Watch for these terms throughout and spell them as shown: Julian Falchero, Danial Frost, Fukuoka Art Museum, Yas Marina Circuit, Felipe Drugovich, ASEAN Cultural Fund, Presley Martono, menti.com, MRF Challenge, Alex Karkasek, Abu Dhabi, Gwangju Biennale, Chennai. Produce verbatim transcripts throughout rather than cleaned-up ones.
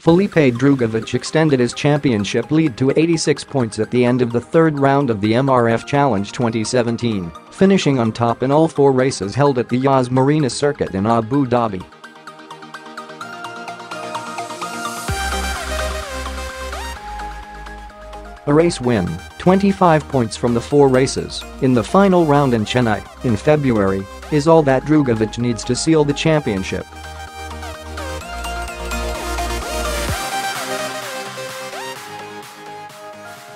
Felipe Drugovich extended his championship lead to eighty-six points at the end of the third round of the M R F Challenge twenty seventeen, finishing on top in all four races held at the Yas Marina Circuit in Abu Dhabi. A race win, twenty-five points from the four races, in the final round in Chennai, in February, is all that Drugovich needs to seal the championship.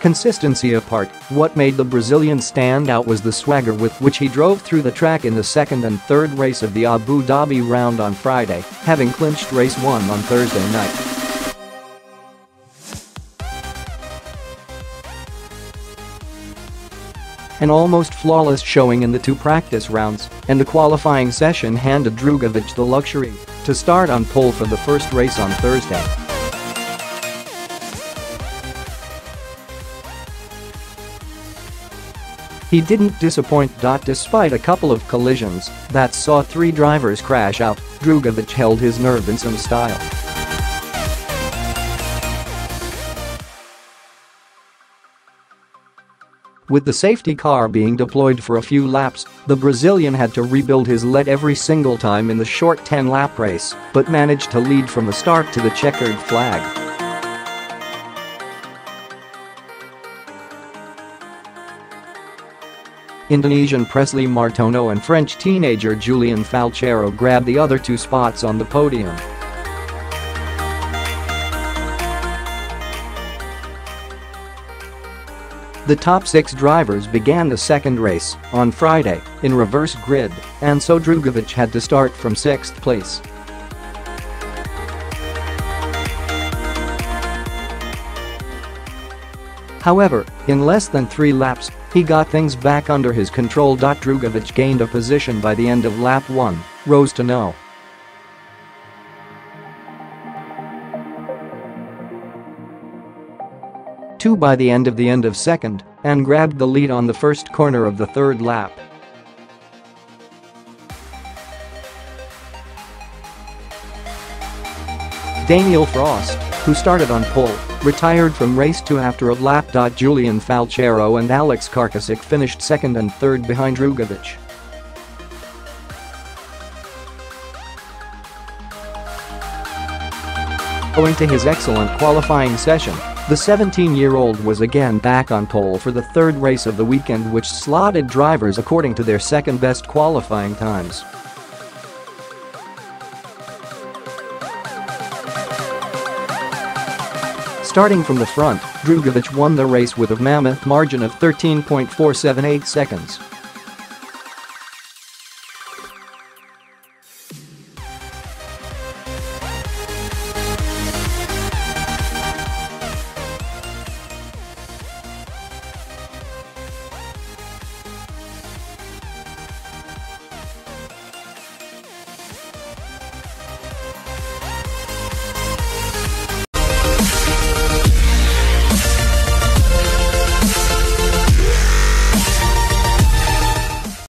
Consistency apart, what made the Brazilian stand out was the swagger with which he drove through the track in the second and third race of the Abu Dhabi round on Friday, having clinched race one on Thursday night. An almost flawless showing in the two practice rounds, and the qualifying session handed Drugovich the luxury to start on pole for the first race on Thursday. He didn't disappoint. Despite a couple of collisions that saw three drivers crash out, Drugovich held his nerve in some style. With the safety car being deployed for a few laps, the Brazilian had to rebuild his lead every single time in the short ten-lap race, but managed to lead from the start to the checkered flag. Indonesian Presley Martono and French teenager Julian Falchero grabbed the other two spots on the podium. The top six drivers began the second race on Friday in reverse grid, and so Drugovich had to start from sixth place. However, in less than three laps, he got things back under his control. Drugovich gained a position by the end of lap one, rose to no. two by the end of the end of second, and grabbed the lead on the first corner of the third lap. Danial Frost, who started on pole, retired from race two after a lap. Julian Falchero and Alex Karkasek finished second and third behind Drugovich. Owing to his excellent qualifying session, the seventeen-year-old was again back on pole for the third race of the weekend, which slotted drivers according to their second-best qualifying times. Starting from the front, Drugovich won the race with a mammoth margin of thirteen point four seven eight seconds.